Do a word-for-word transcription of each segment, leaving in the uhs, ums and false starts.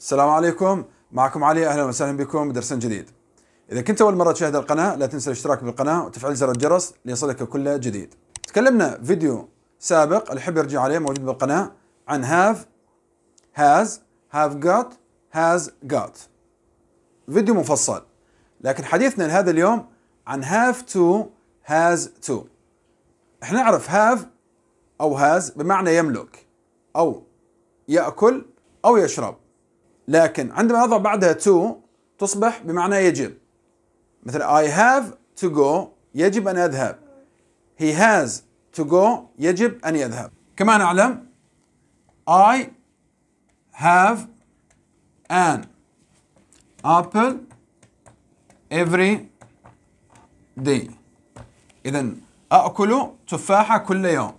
السلام عليكم، معكم علي. أهلا وسهلا بكم بدرس جديد. إذا كنت أول مرة تشاهد القناة لا تنسى الاشتراك بالقناة وتفعيل زر الجرس ليصلك كل جديد. تكلمنا في فيديو سابق اللي يحب يرجع عليه موجود بالقناة عن have has have got has got، فيديو مفصل، لكن حديثنا لهذا اليوم عن have to has to. احنا نعرف have أو has بمعنى يملك أو يأكل أو يشرب، لكن عندما نضع بعدها to تصبح بمعنى يجب. مثل I have to go يجب أن أذهب، he has to go يجب أن يذهب. كما نعلم I have an apple every day، إذن أأكل تفاحة كل يوم.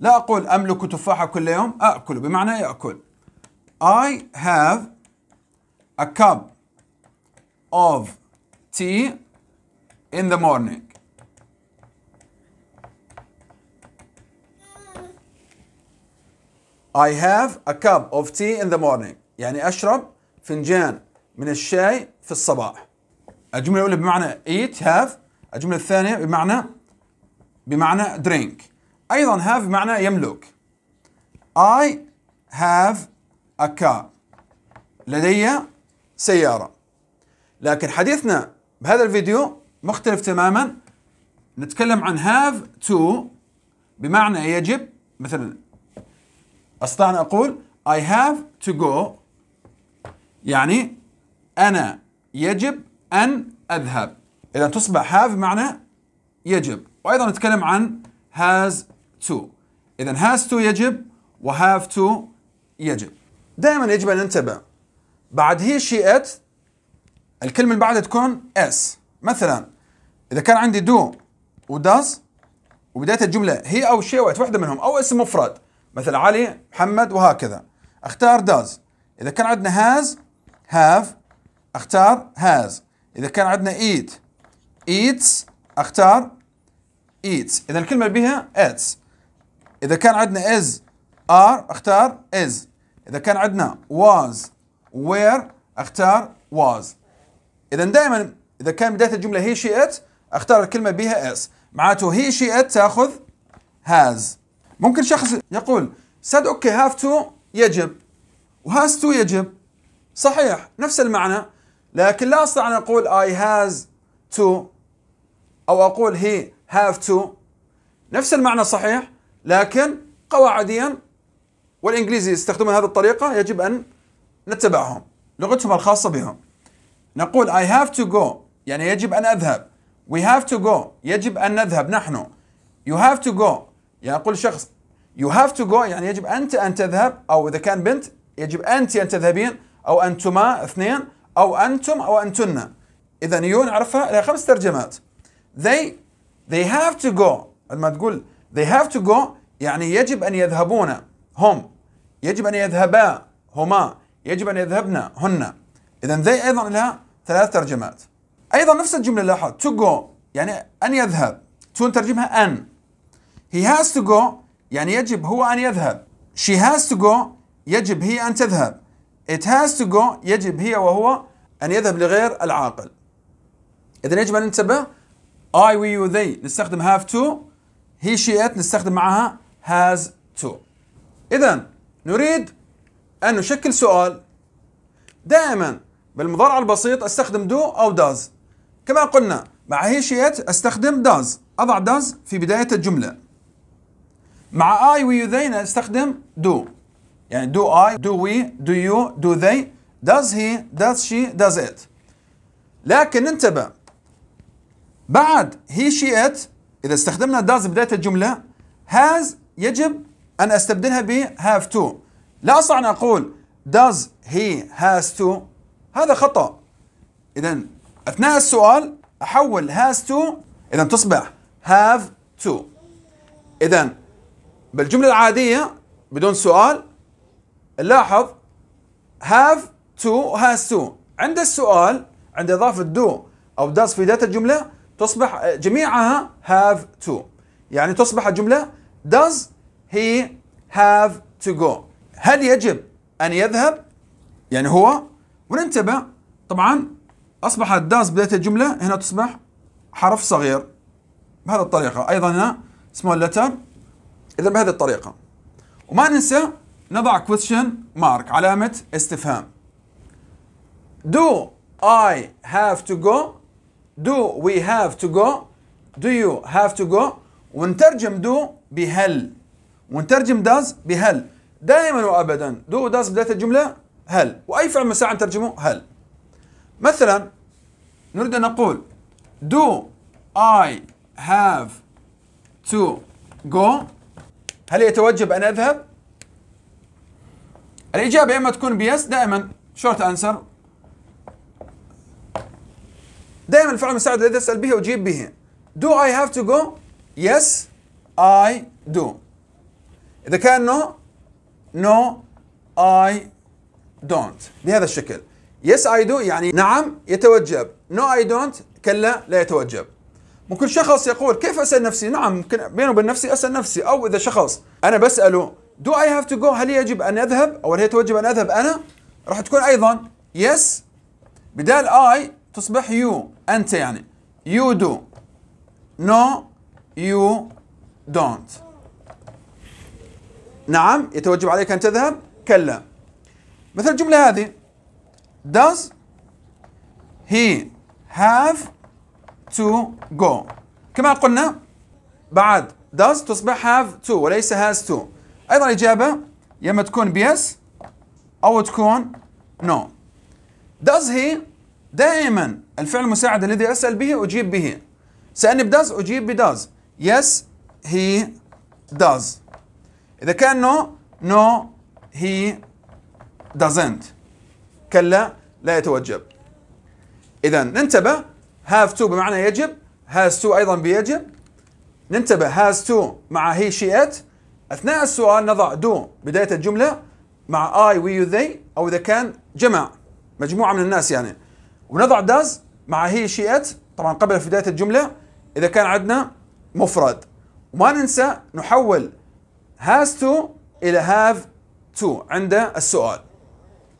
لا أقول أملك تفاحة كل يوم، أأكل بمعنى يأكل. I have a cup of tea in the morning. I have a cup of tea in the morning، يعني أشرب فنجان من الشاي في الصباح. الجملة الأولى بمعنى eat have، الجملة الثانية بمعنى بمعنى drink. أيضا have بمعنى يملك. I have a car، لدي سيارة. لكن حديثنا بهذا الفيديو مختلف تماما، نتكلم عن have to بمعنى يجب. مثلا أستطيع أن أقول I have to go، يعني أنا يجب أن أذهب. إذا تصبح have بمعنى يجب. وأيضا نتكلم عن has to، إذا has to يجب و have to يجب. دائما يجب أن ننتبه بعد هي شيئت الكلمة اللي بعدها تكون s. مثلا إذا كان عندي do و does وبداية الجملة هي أو شيئت واحدة منهم أو اسم مفرد، مثل علي، محمد، وهكذا، اختار does. إذا كان عندنا has have اختار has. إذا كان عندنا eat eats اختار eats، إذا الكلمة اللي بها eats. إذا كان عندنا is are اختار is. إذا كان عندنا was were اختار was. إذا دائما إذا كان بداية الجملة هي شئت اختار الكلمة بها s، معناته هي شئت تأخذ has. ممكن شخص يقول سد اوكي have to يجب وhas to يجب، صحيح نفس المعنى، لكن لا أستطيع أن أقول I has to أو أقول he have to. نفس المعنى صحيح، لكن قواعديا والإنجليزي يستخدمون هذه الطريقة يجب أن نتبعهم، لغتهم الخاصة بهم. نقول I have to go يعني يجب أن أذهب، we have to go يجب أن نذهب نحن، you have to go يعني أقول شخص you have to go يعني يجب أنت أن تذهب، أو إذا كان بنت يجب أنت أن تذهبين، أو أنتما اثنين، أو أنتم أو أنتن. إذا يو نعرفها لها خمس ترجمات. they they have to go، عندما تقول they have to go يعني يجب أن يذهبون، هم يجب أن يذهبا، هما يجب أن يذهبنا، هن. إذا they أيضا لها ثلاث ترجمات. أيضا نفس الجملة لاحظ to go يعني أن يذهب، to نترجمها أن. he has to go يعني يجب هو أن يذهب، she has to go يجب هي أن تذهب، it has to go يجب هي وهو أن يذهب لغير العاقل. إذا يجب أن ننتبه I we you they نستخدم have to، he she it نستخدم معها has to. إذا نريد أن نشكل سؤال، دائما بالمضارع البسيط استخدم do أو does. كما قلنا مع هي she it استخدم does، أضع does في بداية الجملة. مع I we you they نستخدم do، يعني do I do we do you do they does he does she does it. لكن انتبه بعد he she it إذا استخدمنا does بداية الجملة has يجب أن أستبدلها ب have to. لا أستطيع أن أقول does he has to، هذا خطأ. إذا أثناء السؤال أحول has to، إذا تصبح have to. إذا بالجملة العادية بدون سؤال نلاحظ have to has to، عند السؤال عند إضافة do أو does في بداية الجملة تصبح جميعها have to، يعني تصبح الجملة does he have to go، هل يجب أن يذهب يعني هو، وننتبه طبعا اصبح الداس بدايه الجمله هنا تصبح حرف صغير بهذه الطريقه، ايضا هنا سمول لتر، اذا بهذه الطريقه. وما ننسى نضع question mark علامه استفهام. Do I have to go؟ Do we have to go؟ Do you have to go؟ ونترجم do بهل، ونترجم does بهل دائما وابدا. do does بدايه الجمله هل، واي فعل مساعد نترجمه هل. مثلا نريد ان نقول do I have to go؟ هل يتوجب ان اذهب؟ الاجابه اما تكون بيس دائما شورت انسر، دائما الفعل المساعد الذي اسال به اجيب به. do I have to go؟ yes I do. اذا كان no no I don't بهذا الشكل. yes I do يعني نعم يتوجب، no I don't كلا لا يتوجب. ممكن شخص يقول كيف اسال نفسي؟ نعم ممكن بينه وبين نفسي اسال نفسي، او اذا شخص انا بساله do I have to go هل يجب ان اذهب او هل يتوجب ان اذهب انا؟ راح تكون ايضا yes بدال I تصبح you انت، يعني you do no you don't. نعم يتوجب عليك ان تذهب كلا. مثل الجمله هذه does he have to go؟ كما قلنا بعد does تصبح have to وليس has to. ايضا الاجابه يا اما تكون yes او تكون no. does he دائما الفعل المساعد الذي اسال به اجيب به. سالني بداز اجيب بداز، yes he does. اذا كان no no he doesn't كلا لا يتوجب. اذا ننتبه have to بمعنى يجب، has to ايضا بيجب. ننتبه has to مع he she it. اثناء السؤال نضع do بدايه الجمله مع I we you they، او اذا كان جمع مجموعه من الناس يعني، ونضع does مع he she it طبعا قبل في بدايه الجمله اذا كان عندنا مفرد. وما ننسى نحول has to الى have to عند السؤال.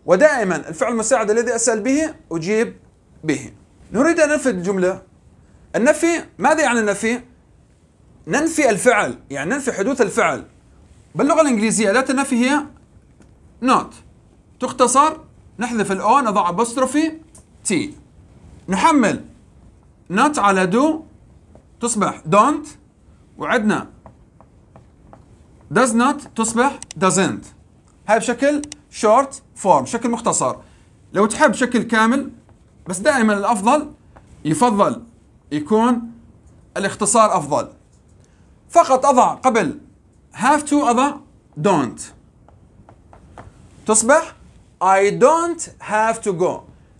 ودائما الفعل المساعد الذي اسال به اجيب به. نريد ان ننفي الجمله. النفي ماذا يعني النفي؟ ننفي الفعل، يعني ننفي حدوث الفعل. باللغه الانجليزيه اداه النفي هي not، تختصر نحذف الاو نضع ابوستروفي تي. نحمل not على do تصبح don't، وعندنا does not تصبح doesn't. هاي بشكل short form شكل مختصر. لو تحب شكل كامل بس دائما الافضل يفضل يكون الاختصار افضل. فقط اضع قبل have to اضع don't تصبح I don't have to go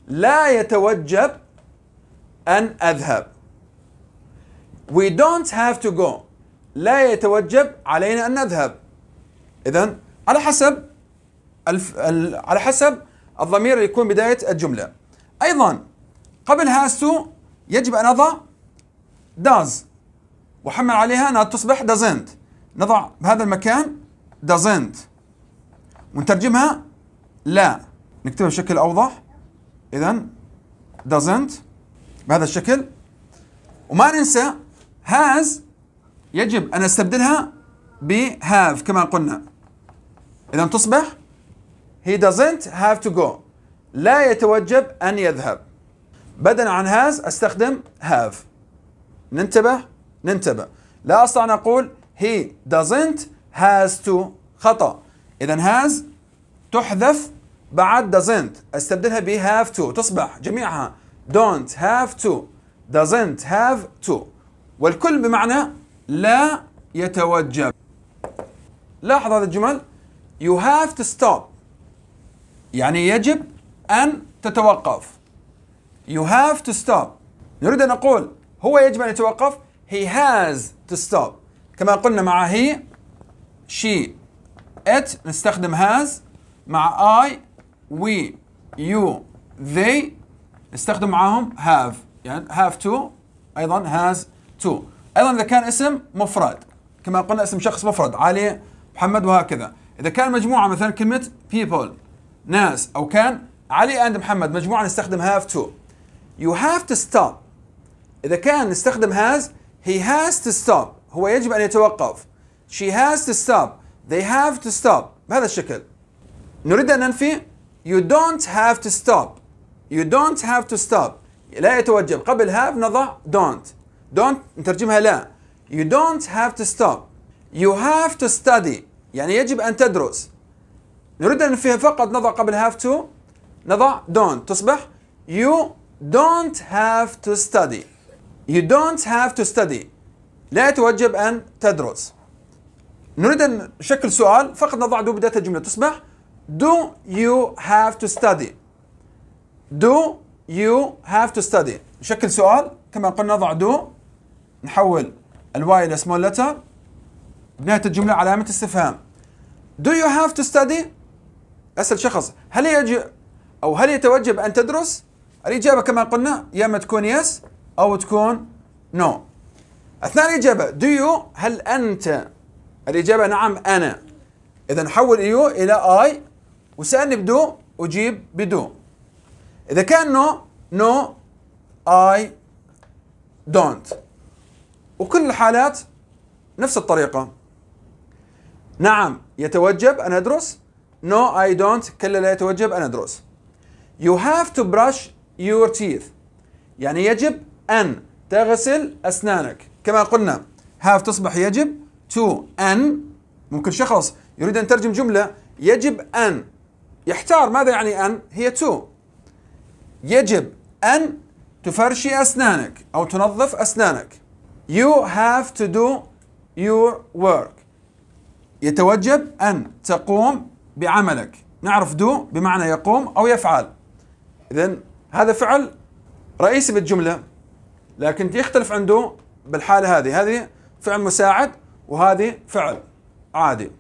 لا يتوجب أن أذهب. We don't have to go لا يتوجب علينا أن نذهب. إذن على حسب الف... ال... على حسب الضمير اللي يكون بداية الجملة. أيضا قبل has to يجب أن أضع does وحمل عليها أنها تصبح doesn't. نضع بهذا المكان doesn't ونترجمها لا، نكتبها بشكل أوضح. إذن doesn't بهذا الشكل. وما ننسى has يجب أن نستبدلها ب have كما قلنا. إذا تصبح he doesn't have to go لا يتوجب أن يذهب. بدلا عن has أستخدم have. ننتبه ننتبه لا أستطيع أن أقول he doesn't has to، خطأ. إذا has تحذف بعد doesn't أستبدلها ب have to تصبح جميعها don't have to doesn't have to، والكل بمعنى لا يتوجب. لاحظ هذه الجمل you have to stop يعني يجب أن تتوقف. you have to stop. نريد أن نقول هو يجب أن يتوقف he has to stop. كما قلنا مع he she it نستخدم has، مع I we you they نستخدم معاهم have، يعني have to أيضا has to. أيضا إذا كان اسم مفرد كما قلنا اسم شخص مفرد علي محمد وهكذا. إذا كان مجموعة مثلا كلمة people ناس أو كان علي أند محمد مجموعة نستخدم have to. You have to stop. إذا كان نستخدم has, he has to stop. هو يجب أن يتوقف. She has to stop. They have to stop. بهذا الشكل. نريد أن ننفي you don't have to stop. You don't have to stop. لا يتوجب. قبل have نضع don't. don't نترجمها لا. You don't have to stop. You have to study. يعني يجب أن تدرس. نريد أن ننفيها فقط نضع قبل have to نضع don't. تصبح you don't have to study. You don't have to study. لا يتوجب أن تدرس. نريد أن نشكل سؤال فقط نضع do بداية الجملة تصبح Do you have to study? Do you have to study? نشكل سؤال كما قلنا نضع do نحول الواي إلى small letter بنهاية الجملة علامة استفهام. Do you have to study? أسأل شخص هل يجب أو هل يتوجب أن تدرس؟ الإجابة كما قلنا يا إما تكون yes أو تكون no. أثناء الإجابة do you هل أنت؟ الإجابة نعم أنا. إذا نحول يو إلى I وسألني بدو أجيب بدو. إذا كان no no I don't. وكل الحالات نفس الطريقة. نعم يتوجب أن أدرس. No I don't كلا لا يتوجب أن أدرس. You have to brush your teeth. يعني يجب أن تغسل أسنانك. كما قلنا have تصبح يجب to أن ممكن شخص يريد أن ترجم جملة يجب أن يحتار ماذا يعني أن هي تو. يجب أن تفرشي أسنانك أو تنظف أسنانك. You have to do your work. يتوجب أن تقوم بعملك. نعرف do بمعنى يقوم أو يفعل. إذن هذا فعل رئيسي بالجملة لكن يختلف عن do بالحالة هذه. هذه فعل مساعد وهذه فعل عادي.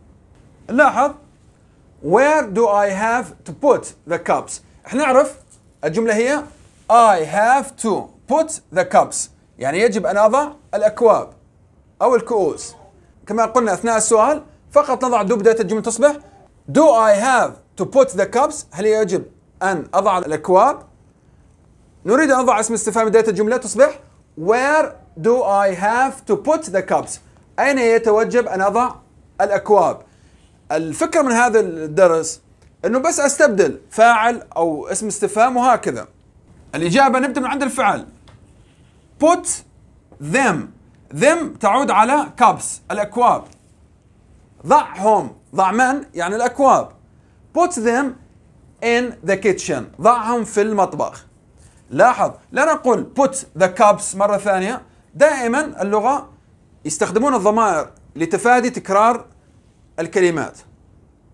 نلاحظ where do I have to put the cups. احنا نعرف الجملة هي I have to put the cups. يعني يجب أن أضع الأكواب أو الكؤوس. كما قلنا أثناء السؤال فقط نضع do بداية الجملة تصبح do I have to put the cups. هل يجب أن أضع الأكواب؟ نريد أن أضع اسم استفهام بداية الجملة تصبح where do I have to put the cups. أين يتوجب أن أضع الأكواب؟ الفكرة من هذا الدرس أنه بس أستبدل فاعل أو اسم استفهام وهكذا. الإجابة نبدأ من عند الفعل put them. them تعود على cups الأكواب. ضعهم ضع من يعني الأكواب. put them in the kitchen ضعهم في المطبخ. لاحظ لا نقول put the cups مرة ثانية. دائما اللغة يستخدمون الضمائر لتفادي تكرار الكلمات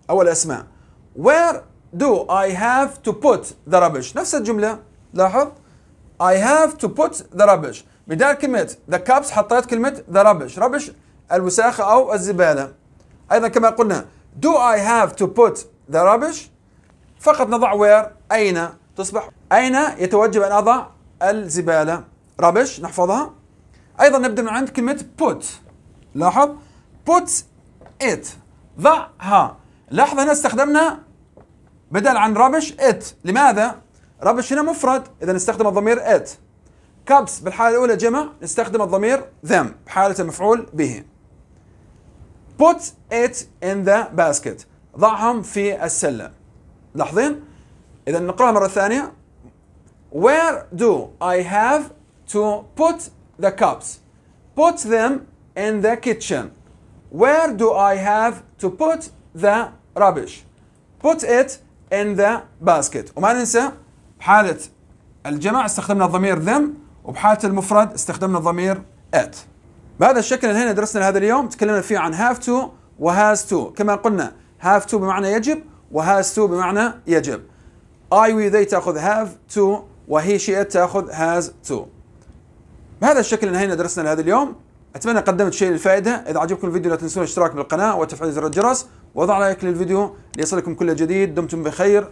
أو الأسماء. Where do I have to put the rubbish؟ نفس الجملة لاحظ I have to put the rubbish. بدال كلمة the cups حطيت كلمة the rubbish. rubbish الوساخة أو الزبالة. أيضا كما قلنا do I have to put the rubbish؟ فقط نضع where أين تصبح أين يتوجب أن أضع الزبالة. rubbish نحفظها. أيضا نبدأ من عند كلمة put. لاحظ put it ضعها. لاحظ هنا استخدمنا بدل عن rubbish it. لماذا؟ rubbish هنا مفرد إذا نستخدم الضمير it. cups بالحالة الأولى جمع نستخدم الضمير them بحالة المفعول به. put it in the basket ضعهم في السلة. لاحظين؟ إذا نقرأها مرة ثانية where do I have to put the cups. put them in the kitchen. Where do I have to put the rubbish? Put it in the basket. وما ننسى بحالة الجمع استخدمنا الضمير them وبحالة المفرد استخدمنا الضمير it. بهذا الشكل انهينا درسنا هذا اليوم. تكلمنا فيه عن have to و has to. كما قلنا have to بمعنى يجب و has to بمعنى يجب. I we they تأخذ have to و he she it تأخذ has to. بهذا الشكل انهينا درسنا لهذا اليوم. اتمنى قدمت شيء للفائده. اذا عجبكم الفيديو لا تنسون الاشتراك بالقناه وتفعيل زر الجرس وضع لايك للفيديو ليصلكم كل جديد. دمتم بخير